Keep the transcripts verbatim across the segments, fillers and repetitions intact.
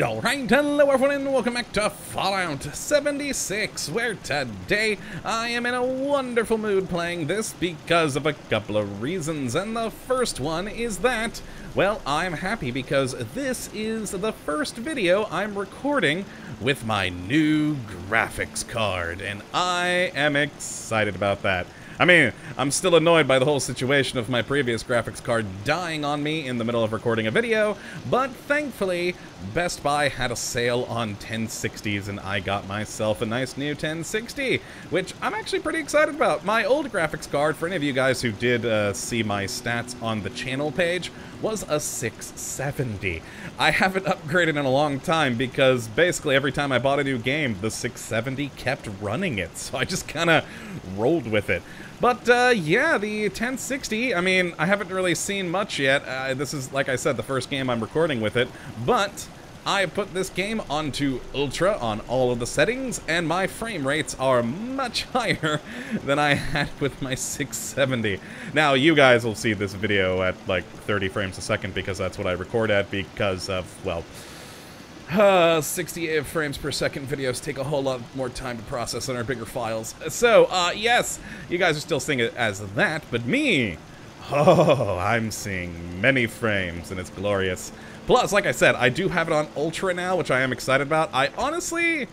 Alright, hello everyone and welcome back to Fallout seventy-six, where today I am in a wonderful mood playing this because of a couple of reasons. And the first one is that, well, I'm happy because this is the first video I'm recording with my new graphics card, and I am excited about that. I mean, I'm still annoyed by the whole situation of my previous graphics card dying on me in the middle of recording a video, but thankfully, Best Buy had a sale on ten sixties and I got myself a nice new ten sixty, which I'm actually pretty excited about. My old graphics card, for any of you guys who did uh, see my stats on the channel page, was a six seventy. I haven't upgraded in a long time because basically every time I bought a new game, the six seventy kept running it, so I just kind of rolled with it. But, uh, yeah, the ten sixty, I mean, I haven't really seen much yet. Uh, this is, like I said, the first game I'm recording with it. But I put this game onto Ultra on all of the settings, and my frame rates are much higher than I had with my six seventy. Now, you guys will see this video at, like, thirty frames a second because that's what I record at because of, well... Uh, sixty-eight frames per second videos take a whole lot more time to process on our bigger files. So, uh, yes, you guys are still seeing it as that, but me, oh, I'm seeing many frames, and it's glorious. Plus, like I said, I do have it on Ultra now, which I am excited about. I honestly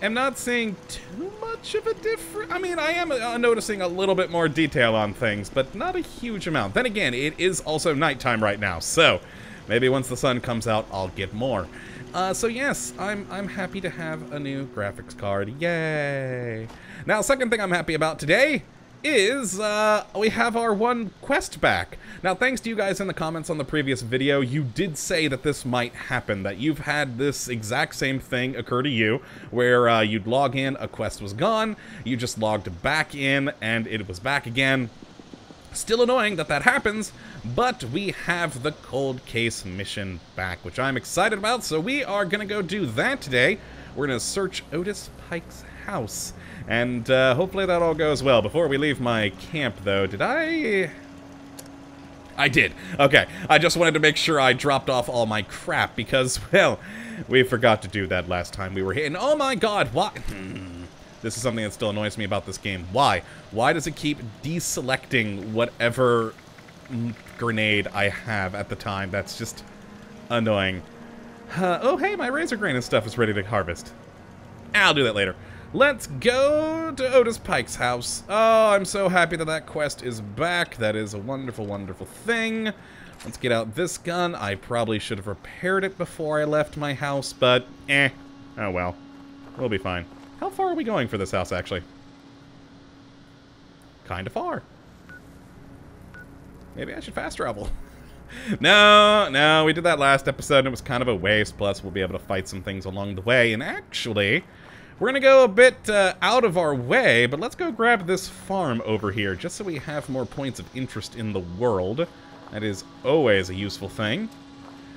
am not seeing too much of a difference. I mean, I am uh, noticing a little bit more detail on things, but not a huge amount. Then again, it is also nighttime right now, so... Maybe once the sun comes out, I'll get more. Uh, so yes, I'm I'm happy to have a new graphics card. Yay! Now, second thing I'm happy about today is uh, we have our one quest back. Now, thanks to you guys in the comments on the previous video, you did say that this might happen, that you've had this exact same thing occur to you, where uh, you'd log in, a quest was gone, you just logged back in, and it was back again. Still annoying that that happens, but we have the cold case mission back, which I'm excited about, so we are going to go do that today. We're going to search Otis Pike's house, and uh, hopefully that all goes well. Before we leave my camp, though, did I... I did. Okay, I just wanted to make sure I dropped off all my crap, because, well, we forgot to do that last time we were here. And oh my god, why... This is something that still annoys me about this game. Why? Why does it keep deselecting whatever grenade I have at the time? That's just annoying. Uh, oh, hey, my razor grain and stuff is ready to harvest. I'll do that later. Let's go to Otis Pike's house. Oh, I'm so happy that that quest is back. That is a wonderful, wonderful thing. Let's get out this gun. I probably should have repaired it before I left my house, but eh. Oh, well. We'll be fine. How far are we going for this house, actually? Kind of far. Maybe I should fast travel. No, no, we did that last episode and it was kind of a waste. Plus, we'll be able to fight some things along the way. And actually, we're going to go a bit uh, out of our way, but let's go grab this farm over here just so we have more points of interest in the world. That is always a useful thing.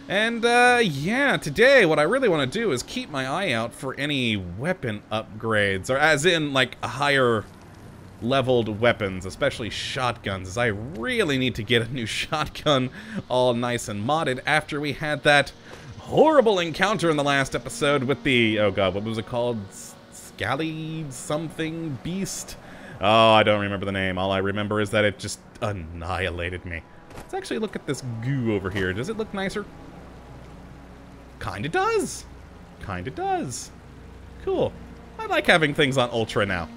And, uh, yeah, today what I really want to do is keep my eye out for any weapon upgrades, or as in, like, higher-leveled weapons, especially shotguns, as I really need to get a new shotgun all nice and modded after we had that horrible encounter in the last episode with the, oh god, what was it called? Scally something beast? Oh, I don't remember the name. All I remember is that it just annihilated me. Let's actually look at this goo over here. Does it look nicer? Kinda does. Kinda does. Cool. I like having things on Ultra now.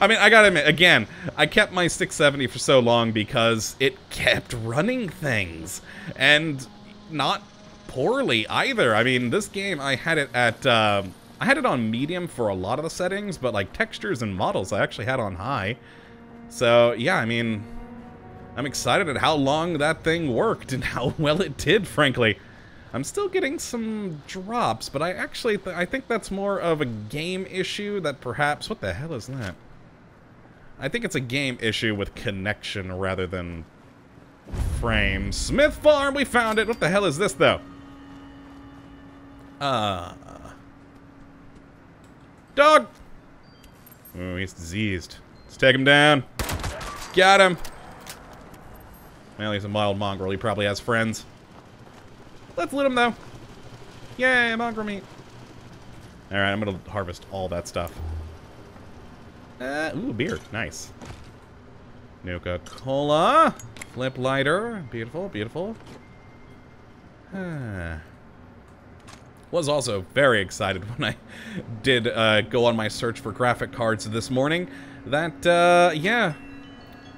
I mean, I gotta admit, again, I kept my six seventy for so long because it kept running things. And not poorly either. I mean, this game, I had it at, uh, I had it on medium for a lot of the settings, but like textures and models I actually had on high. So, yeah, I mean, I'm excited at how long that thing worked and how well it did, frankly. I'm still getting some drops, but I actually th I think that's more of a game issue that perhaps... What the hell is that? I think it's a game issue with connection rather than frame. Smith Farm, we found it! What the hell is this, though? Uh... Dog! Ooh, he's diseased. Let's take him down. Got him! Well, he's a mild mongrel. He probably has friends. Let's loot him, though. Yay, mongrel meat. Alright, I'm gonna harvest all that stuff. Uh, ooh, beer. Nice. Nuka-Cola. Flip lighter. Beautiful, beautiful. Huh. Was also very excited when I did uh, go on my search for graphic cards this morning. That, uh, yeah.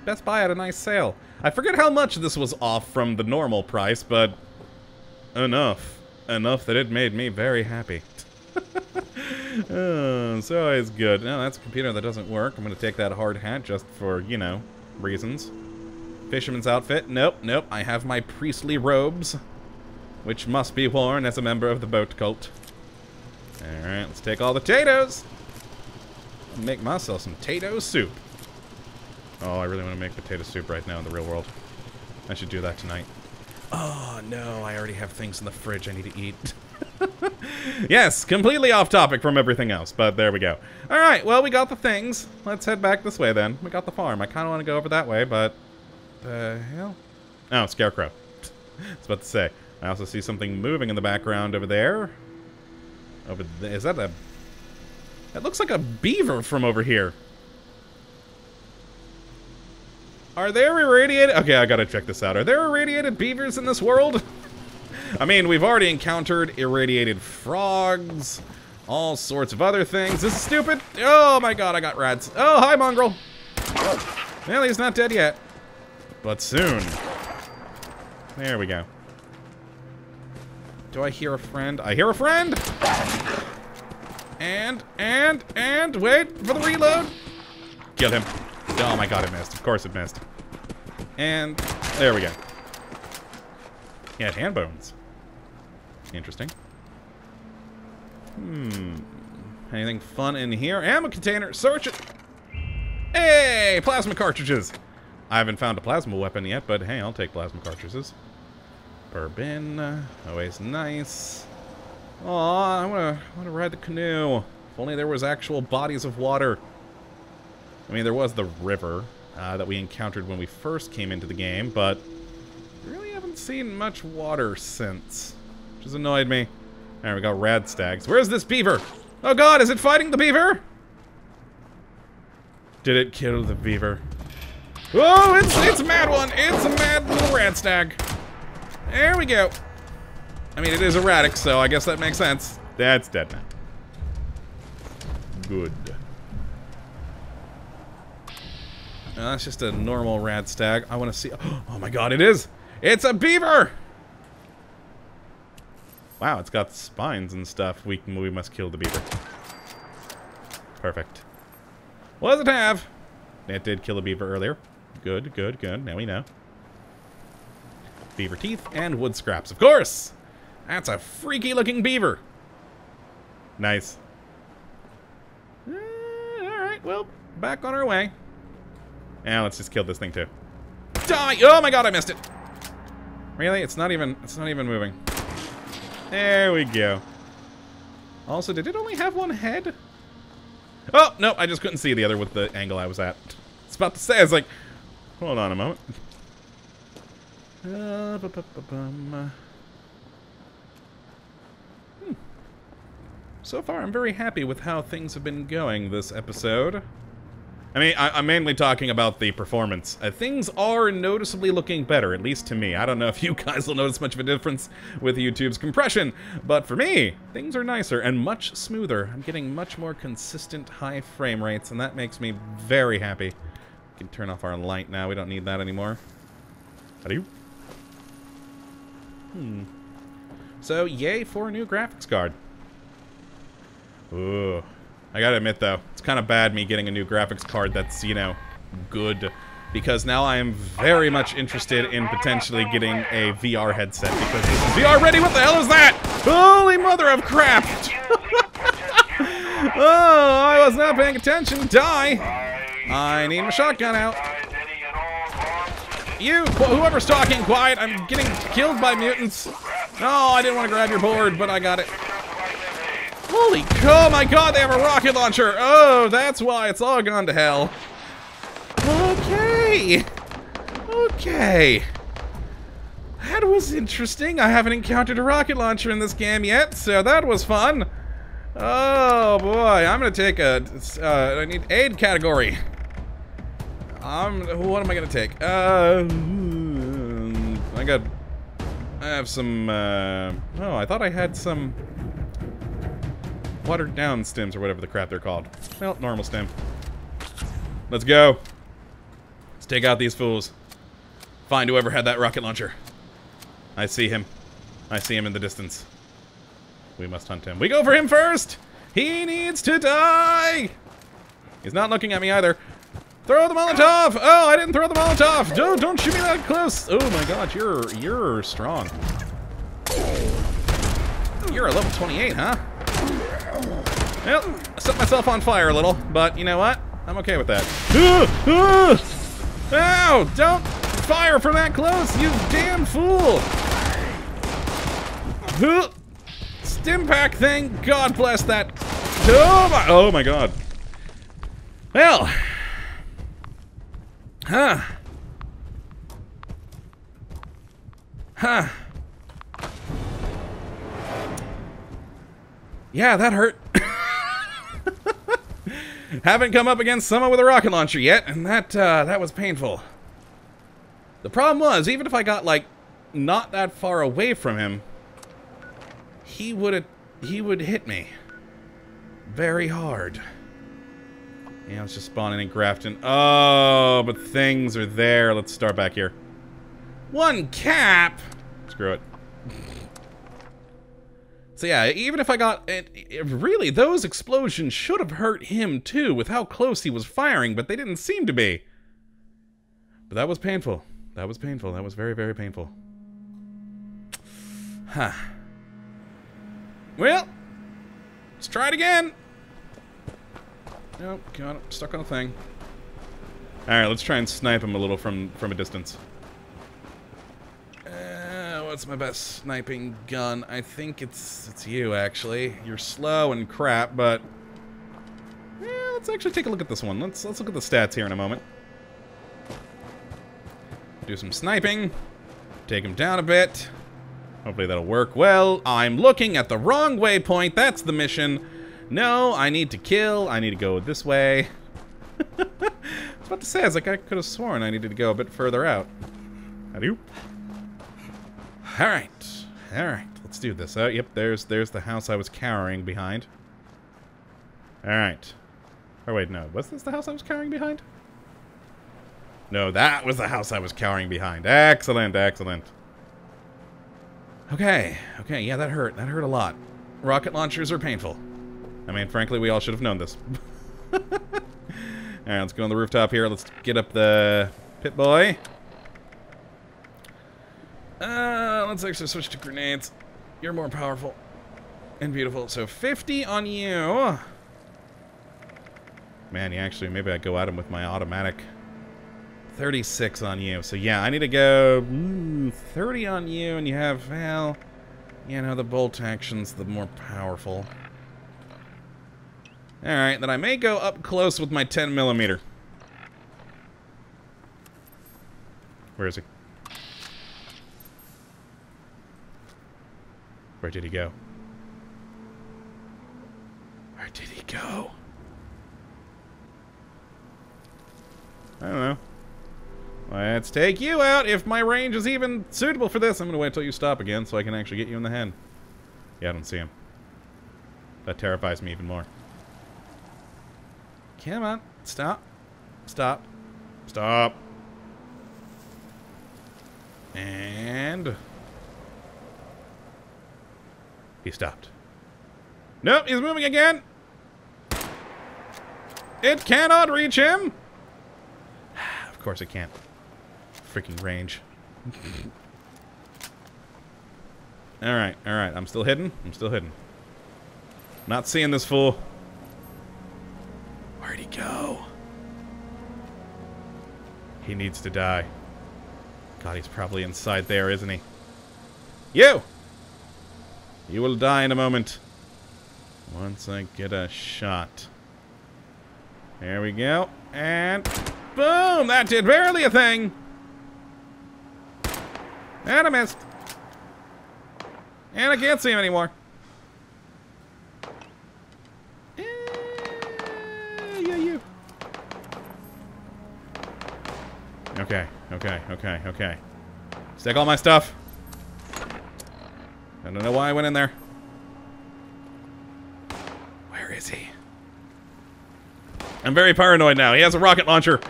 Best Buy had a nice sale. I forget how much this was off from the normal price, but enough. Enough that it made me very happy. Oh, so it's good. No, that's a computer that doesn't work. I'm going to take that hard hat just for, you know, reasons. Fisherman's outfit. Nope, nope. I have my priestly robes, which must be worn as a member of the boat cult. Alright, let's take all the potatoes. I'll make myself some potato soup. Oh, I really want to make potato soup right now in the real world. I should do that tonight. Oh, no, I already have things in the fridge I need to eat. Yes, completely off topic from everything else, but there we go. Alright, well, we got the things. Let's head back this way, then. We got the farm. I kind of want to go over that way, but... the hell? Oh, Scarecrow. I was about to say. I also see something moving in the background over there. Over there. Is that a... that looks like a beaver from over here. Are there irradiated... okay, I gotta check this out. Are there irradiated beavers in this world? I mean, we've already encountered irradiated frogs. All sorts of other things. This is stupid. Oh my god, I got rats. Oh, hi, mongrel. Well, he's not dead yet. But soon. There we go. Do I hear a friend? I hear a friend! And, and, and, wait for the reload! Kill him. Oh my god, it missed. Of course it missed. And, there we go. He had hand bones. Interesting. Hmm. Anything fun in here? Ammo container! Search it! Hey! Plasma cartridges! I haven't found a plasma weapon yet, but hey, I'll take plasma cartridges. Bourbon, always nice. Aw, I wanna, I wanna ride the canoe. If only there was actual bodies of water. I mean, there was the river uh, that we encountered when we first came into the game, but really haven't seen much water since, which has annoyed me. Alright, we got rad stags. Where's this beaver? Oh god, is it fighting the beaver? Did it kill the beaver? Oh, it's, it's a mad one! It's a mad little rad stag. There we go. I mean, it is erratic, so I guess that makes sense. That's dead now. Good. No, that's just a normal rat stag. I want to see... oh my god, it is! It's a beaver! Wow, it's got spines and stuff. We, we must kill the beaver. Perfect. What does it have? It did kill a beaver earlier. Good, good, good. Now we know. Beaver teeth and wood scraps, of course. That's a freaky looking beaver. Nice. Uh, Alright, well, back on our way. Now let's just kill this thing too. Die! Oh my god, I missed it. Really? It's not even it's not even moving. There we go. Also, did it only have one head? Oh no, I just couldn't see the other with the angle I was at. It's about to say, I was like, hold on a moment. Uh, bu bu bu bum. Hmm. So far, I'm very happy with how things have been going this episode. I mean, I I'm mainly talking about the performance. Uh, things are noticeably looking better, at least to me. I don't know if you guys will notice much of a difference with YouTube's compression, but for me, things are nicer and much smoother. I'm getting much more consistent high frame rates, and that makes me very happy. We can turn off our light now. We don't need that anymore. How do you? Hmm. So, yay for a new graphics card. Ooh. I gotta admit, though, it's kind of bad me getting a new graphics card that's, you know, good. Because now I am very much interested in potentially getting a V R headset. Because this is V R ready? What the hell is that? Holy mother of crap! Oh, I was not paying attention. Die! I need my shotgun out. You! Whoever's talking, quiet! I'm getting killed by mutants! No, I didn't want to grab your board, but I got it. Holy cow, oh my god, they have a rocket launcher! Oh, that's why it's all gone to hell. Okay! Okay. That was interesting. I haven't encountered a rocket launcher in this game yet, so that was fun. Oh boy, I'm gonna take a. Uh, I need aid category. I'm. What am I gonna take? Uh, I got. I have some. Uh, oh, I thought I had some watered down stems or whatever the crap they're called. Well, normal stem. Let's go. Let's take out these fools. Find whoever had that rocket launcher. I see him. I see him in the distance. We must hunt him. We go for him first! He needs to die! He's not looking at me either. Throw the Molotov! Oh, I didn't throw the Molotov! No, don't shoot me that close! Oh my god, you're you're strong. You're a level twenty-eight, huh? Well, I set myself on fire a little, but you know what? I'm okay with that. Ow! Don't fire from that close, you damn fool! Impact thing. God bless that. Oh my, oh my god. Well. Huh. Huh. Yeah, that hurt. Haven't come up against someone with a rocket launcher yet, and that, uh, that was painful. The problem was, even if I got, like, not that far away from him, He would he would hit me very hard. Yeah, let's just spawn in in Grafton. Oh, but things are there. Let's start back here. One cap. Screw it. So yeah, even if I got it, it, really those explosions should have hurt him too, with how close he was firing, but they didn't seem to be. But that was painful. That was painful. That was very very painful. Huh. Well, let's try it again. Nope, got him. Stuck on a thing. Alright, let's try and snipe him a little from, from a distance. Uh, what's my best sniping gun? I think it's it's you, actually. You're slow and crap, but... Yeah, let's actually take a look at this one. Let's, let's look at the stats here in a moment. Do some sniping. Take him down a bit. Hopefully that'll work. Well, I'm looking at the wrong waypoint. That's the mission. No, I need to kill. I need to go this way. I was about to say, I was like, I could have sworn I needed to go a bit further out. Adieu. All right. All right. Let's do this. Oh, yep. There's there's the house I was cowering behind. All right. Oh, wait. No. Was this the house I was cowering behind? No, that was the house I was cowering behind. Excellent. Excellent. Okay, okay, yeah, that hurt. That hurt a lot. Rocket launchers are painful. I mean, frankly, we all should have known this. All right, let's go on the rooftop here. Let's get up the pit boy. Uh, let's actually switch to grenades. You're more powerful and beautiful. So fifty on you. Man, yeah, actually, maybe I go at him with my automatic. thirty-six on you. So yeah, I need to go mm, thirty on you, and you have, well, you know, the bolt action's the more powerful. Alright, then I may go up close with my ten millimeter. Where is he? Where did he go? Where did he go? I don't know. Let's take you out if my range is even suitable for this. I'm going to wait until you stop again so I can actually get you in the head. Yeah, I don't see him. That terrifies me even more. Come on. Stop. Stop. Stop. And... He stopped. Nope, he's moving again. It cannot reach him. Of course it can't. Freaking range. Alright, alright. I'm still hidden. I'm still hidden. Not seeing this fool. Where'd he go? He needs to die. God, he's probably inside there, isn't he? You! You will die in a moment. Once I get a shot. There we go. And... Boom! That did barely a thing! And I missed. And I can't see him anymore. Yeah, yeah, you. Okay, okay, okay, okay. Stick all my stuff. I don't know why I went in there. Where is he? I'm very paranoid now. He has a rocket launcher.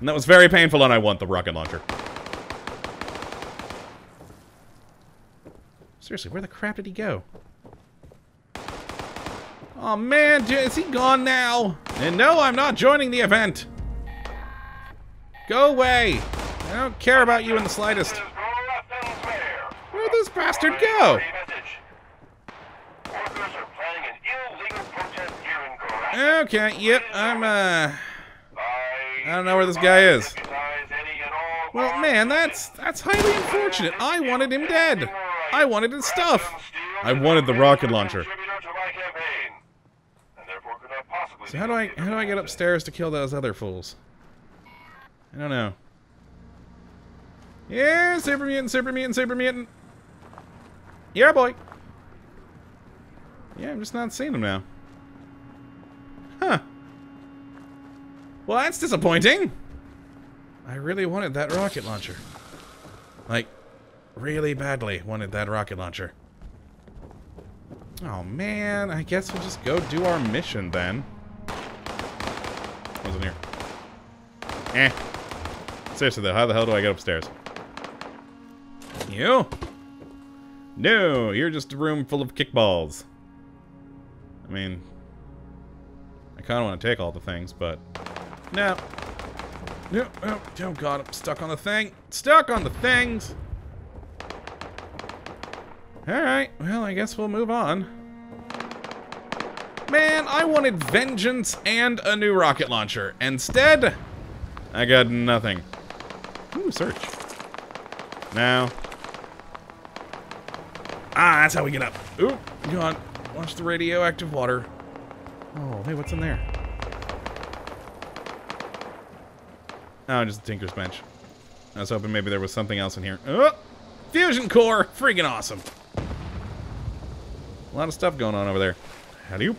And that was very painful, and I want the rocket launcher. Seriously, where the crap did he go? Oh man, is he gone now? And no, I'm not joining the event. Go away. I don't care about you in the slightest. Where'd this bastard go? Okay, yep, I'm, uh... I don't know where this guy is. Well, man, that's that's highly unfortunate. I wanted him dead. I wanted his stuff. I wanted the rocket launcher. So how do I how do I get upstairs to kill those other fools? I don't know. Yeah, super mutant, super mutant, super mutant. Yeah, boy. Yeah, I'm just not seeing him now. Huh. Well, that's disappointing. I really wanted that rocket launcher. Like, really badly wanted that rocket launcher. Oh, man. I guess we'll just go do our mission, then. Wasn't here. Eh. Seriously, though, how the hell do I get upstairs? You? No, you're just a room full of kickballs. I mean, I kind of want to take all the things, but... No. No, no, oh god, I'm stuck on the thing. Stuck on the things! Alright, well, I guess we'll move on. Man, I wanted vengeance and a new rocket launcher. Instead, I got nothing. Ooh, search. Now. Ah, that's how we get up. Ooh, go on. Watch the radioactive water. Oh, hey, what's in there? Oh, just the Tinker's Bench. I was hoping maybe there was something else in here. Oh! Fusion core! Freaking awesome! A lot of stuff going on over there. How do you?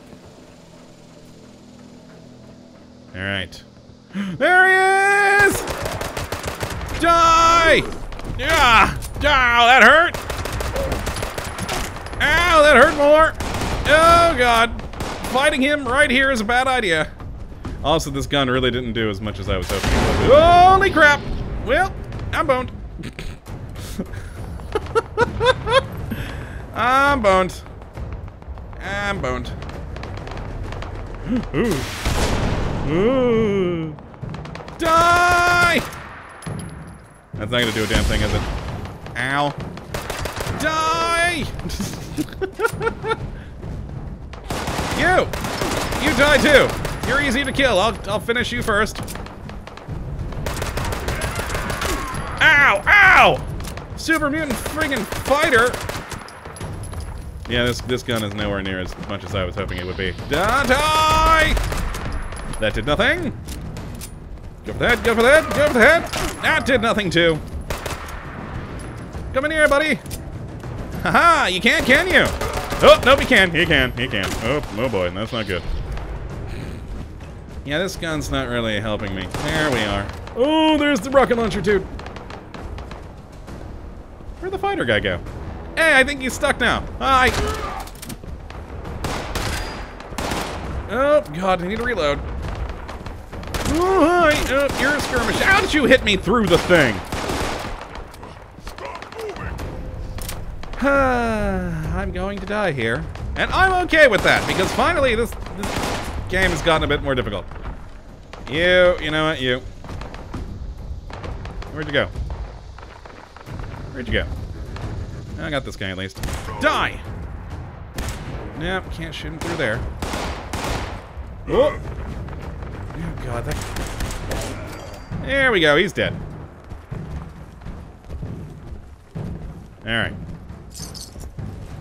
Alright. There he is! Die! Yeah! Ow, that hurt! Ow, that hurt more! Oh, God. Fighting him right here is a bad idea. Also, this gun really didn't do as much as I was hoping it would. Holy crap! Well, I'm boned. I'm boned. I'm boned. Ooh. Ooh. Die! That's not gonna do a damn thing, is it? Ow. Die! You! You die too! You're easy to kill. I'll, I'll finish you first. Ow! Ow! Super mutant friggin' fighter! Yeah, this this gun is nowhere near as much as I was hoping it would be. Die! That did nothing. Go for that, go for that, go for the head! That did nothing too. Come in here, buddy! Haha, you can't, can you? Oh, nope, he can, he can, he can. Oh, oh boy, that's not good. Yeah, this gun's not really helping me. There we are. Oh, there's the rocket launcher, dude. Where'd the fighter guy go? Hey, I think he's stuck now. Hi. Oh, God, I need to reload. Oh, hi. Oh, you're a skirmish. How did you hit me through the thing? I'm going to die here. And I'm okay with that, because finally this, this game has gotten a bit more difficult. You, you know what, you. Where'd you go? Where'd you go? I got this guy at least. Die! Nope, can't shoot him through there. Oh! Oh god, that... There we go, he's dead. Alright.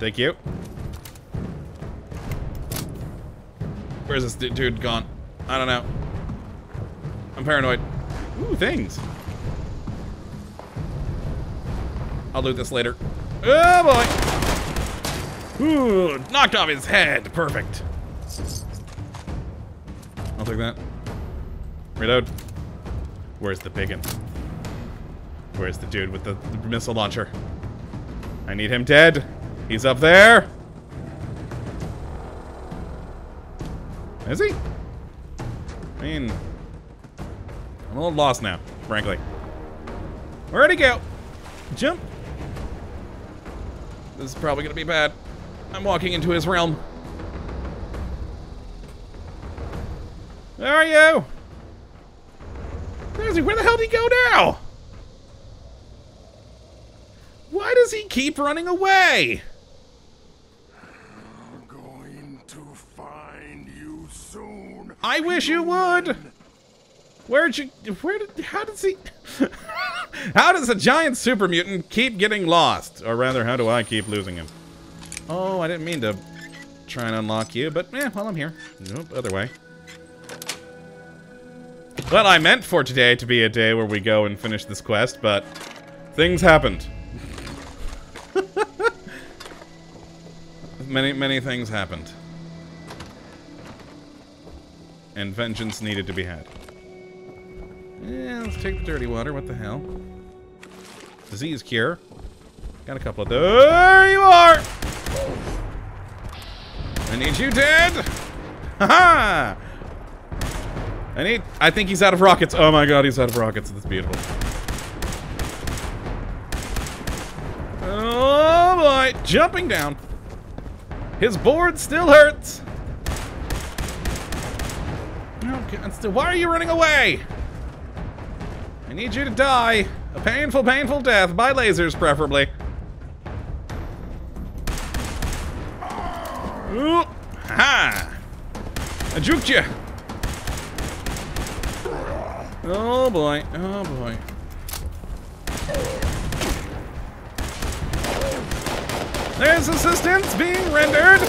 Thank you. Where's this dude gone? I don't know. I'm paranoid. Ooh, things! I'll loot this later. Oh boy! Ooh, knocked off his head. Perfect. I'll take that. Reload. Where's the bacon? Where's the dude with the, the missile launcher? I need him dead. He's up there. Is he? I mean, I'm a little lost now, frankly. Where'd he go? Jump. This is probably gonna be bad. I'm walking into his realm. Where are you? Where is he? Where the hell did he go now? Why does he keep running away? I'm going to find you soon. I wish you would. Where'd you? Where did? How does he? How does a giant super mutant keep getting lost? Or rather, how do I keep losing him? Oh, I didn't mean to try and unlock you, but eh, well, I'm here. Nope, other way. Well, I meant for today to be a day where we go and finish this quest, but things happened. Many, many things happened. And vengeance needed to be had. Yeah, let's take the dirty water. What the hell? Disease cure. Got a couple of those. There you are! I need you dead! Ha-ha! I need... I think he's out of rockets. Oh my god, he's out of rockets. That's beautiful. Oh boy! Jumping down. His board still hurts. Okay, still, why are you running away? I need you to die. A painful, painful death. By lasers, preferably. Ooh. Ha! I juked you. Oh boy. Oh boy. There's assistance being rendered.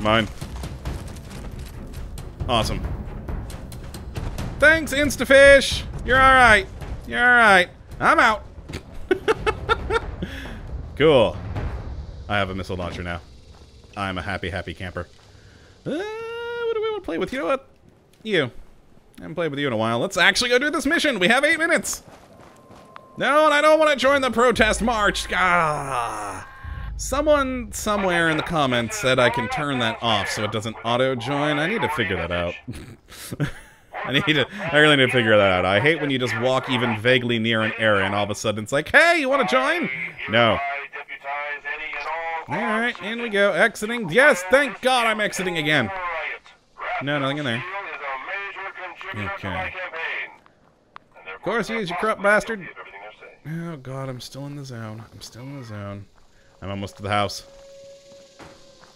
Mine. Awesome. Thanks, Instafish. You're all right. You're all right. I'm out. Cool. I have a missile launcher now. I'm a happy, happy camper. Uh, what do we want to play with? You know what? You. I haven't played with you in a while. Let's actually go do this mission. We have eight minutes. No, and I don't want to join the protest march. Ah. Someone somewhere in the comments said I can turn that off so it doesn't auto-join. I need to figure that out. I need to, I really need to figure that out. I hate when you just walk even vaguely near an area and all of a sudden it's like, hey, you want to join? No. Alright, in we go. Exiting. Yes, thank God I'm exiting again. No, nothing in there. Okay. Of course he is, you corrupt bastard. Oh god, I'm still in the zone. I'm still in the zone. I'm almost to the house.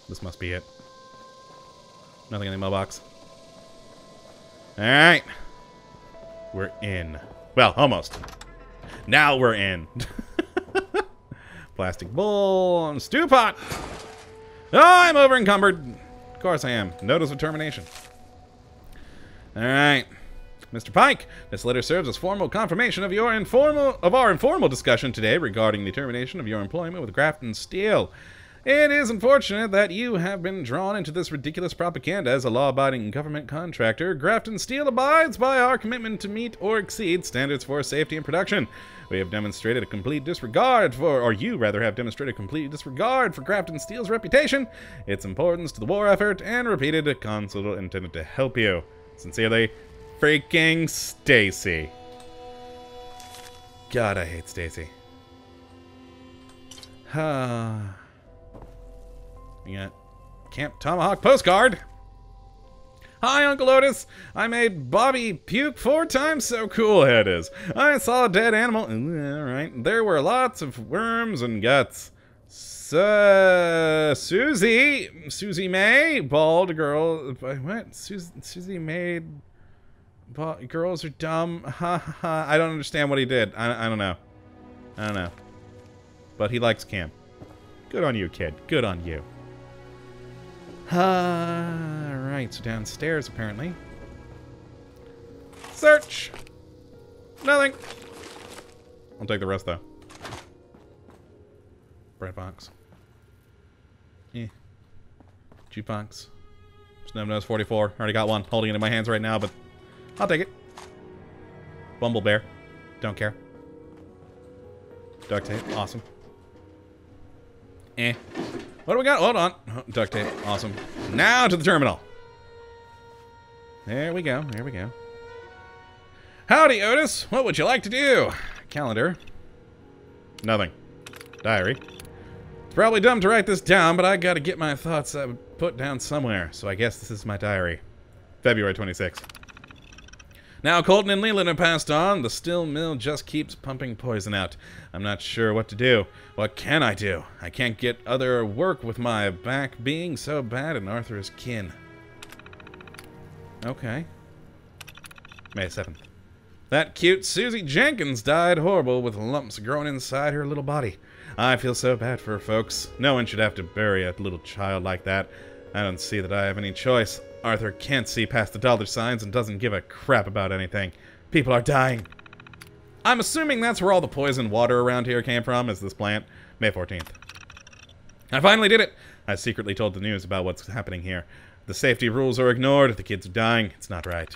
This must be it. Nothing in the mailbox. Alright. We're in. Well, almost. Now we're in. Plastic bowl and stew pot. Oh, I'm over encumbered. Of course I am. Notice of termination. Alright. Mister Pike, this letter serves as formal confirmation of your informal of our informal discussion today regarding the termination of your employment with Grafton Steel. It is unfortunate that you have been drawn into this ridiculous propaganda as a law-abiding government contractor. Grafton Steel abides by our commitment to meet or exceed standards for safety and production. We have demonstrated a complete disregard for, or you rather have demonstrated a complete disregard for Grafton Steel's reputation, its importance to the war effort, and repeated a consular intended to help you. Sincerely, freaking Stacy. God, I hate Stacy. Ah. We got Camp Tomahawk postcard. Hi, Uncle Otis. I made Bobby puke four times, so cool it is. I saw a dead animal. All right. There were lots of worms and guts. So, Susie, Susie May, bald girl. What? Susie, Susie May. Bald, girls are dumb. Ha ha ha. I don't understand what he did. I, I don't know. I don't know. But he likes camp. Good on you, kid. Good on you. Uh, Alright, so downstairs, apparently. Search! Nothing. I'll take the rest, though. Bread box. Eh. Jukebox. Snubnose forty-four. Already got one. Holding it in my hands right now, but I'll take it. Bumble bear. Don't care. Duct tape. Awesome. Eh. What do we got? Hold on. Oh, duct tape. Awesome. Now to the terminal. There we go. There we go. Howdy, Otis. What would you like to do? Calendar. Nothing. Diary. It's probably dumb to write this down, but I gotta get my thoughts uh, put down somewhere, so I guess this is my diary. February twenty-sixth. Now Colton and Leland have passed on. The steel mill just keeps pumping poison out. I'm not sure what to do. What can I do? I can't get other work with my back being so bad and Arthur's kin. Okay. May seventh. That cute Susie Jenkins died horrible with lumps growing inside her little body. I feel so bad for her folks. No one should have to bury a little child like that. I don't see that I have any choice. Arthur can't see past the dollar signs and doesn't give a crap about anything. People are dying. I'm assuming that's where all the poison water around here came from, is this plant. May fourteenth. I finally did it. I secretly told the news about what's happening here. The safety rules are ignored. The kids are dying. It's not right.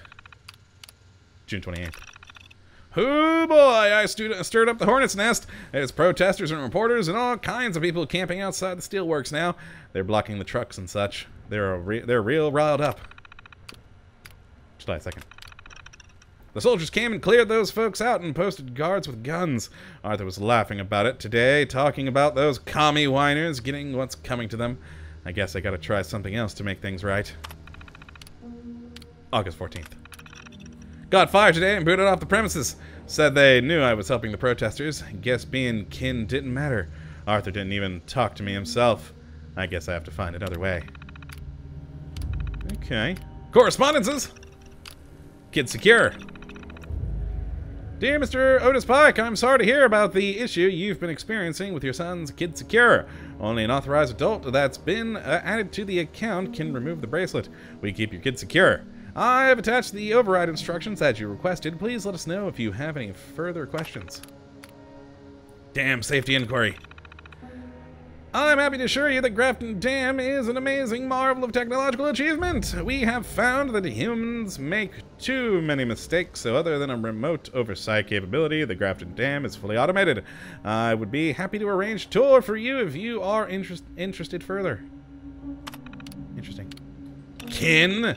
June twenty-eighth. Oh boy, I stirred up the hornet's nest. There's protesters and reporters and all kinds of people camping outside the steelworks now. They're blocking the trucks and such. They're, re they're real riled up. July second. The soldiers came and cleared those folks out and posted guards with guns. Arthur was laughing about it today, talking about those commie whiners getting what's coming to them. I guess I gotta try something else to make things right. August fourteenth. Got fired today and booted off the premises. Said they knew I was helping the protesters. Guess being kin didn't matter. Arthur didn't even talk to me himself. I guess I have to find another way. Okay. Correspondences! Kid secure. Dear Mister Otis Pike, I'm sorry to hear about the issue you've been experiencing with your son's Kid Secure. Only an authorized adult that's been uh, added to the account can remove the bracelet. We keep your Kid Secure. I have attached the override instructions that you requested. Please let us know if you have any further questions. Dam safety inquiry. I'm happy to assure you that Grafton Dam is an amazing marvel of technological achievement. We have found that humans make too many mistakes, so other than a remote oversight capability, the Grafton Dam is fully automated. I would be happy to arrange a tour for you if you are interest interested further. Interesting. Kin?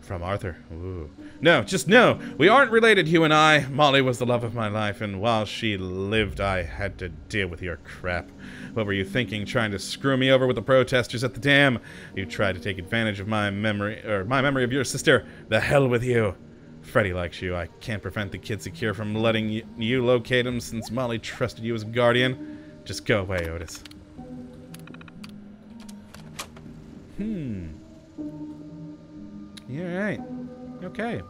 From Arthur. Ooh. No, just no. We aren't related, you and I. Molly was the love of my life, and while she lived, I had to deal with your crap. What were you thinking, trying to screw me over with the protesters at the dam? You tried to take advantage of my memory, or my memory of your sister. The hell with you. Freddy likes you. I can't prevent the Kid Secure from letting you, you locate him since Molly trusted you as a guardian. Just go away, Otis. Hmm. Yeah, right. Okay.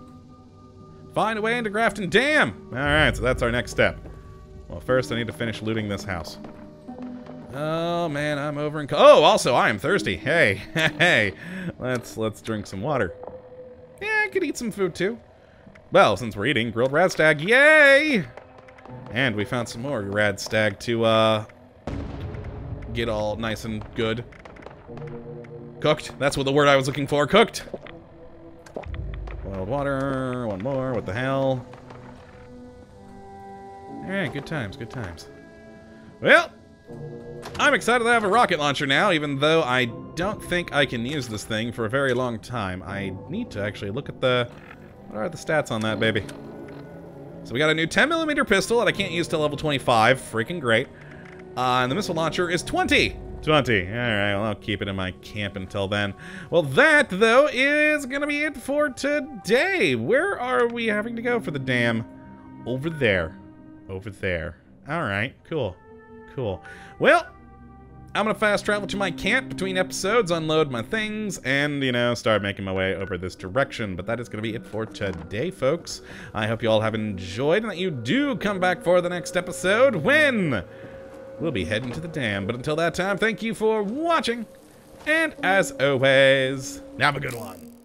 Find a way into Grafton Dam! Alright, so that's our next step. Well, first I need to finish looting this house. Oh, man, I'm over in... Oh, also, I am thirsty. Hey, hey. Let's, let's drink some water. Yeah, I could eat some food, too. Well, since we're eating, grilled rad stag. Yay! And we found some more rad stag to, uh... get all nice and good. Cooked. That's what the word I was looking for. Cooked. Boiled water, one more, what the hell? Alright, good times, good times. Well, I'm excited that I have a rocket launcher now, even though I don't think I can use this thing for a very long time. I need to actually look at the... What are the stats on that, baby? So we got a new ten millimeter pistol that I can't use till level twenty-five. Freaking great. Uh, and the missile launcher is twenty! twenty. Alright, well, I'll keep it in my camp until then. Well, that, though, is gonna be it for today. Where are we having to go for the dam? Over there. Over there. Alright, cool. Cool. Well, I'm gonna fast travel to my camp between episodes, unload my things, and, you know, start making my way over this direction. But that is gonna be it for today, folks. I hope you all have enjoyed, and that you do come back for the next episode when... we'll be heading to the dam, but until that time, thank you for watching, and as always, have a good one.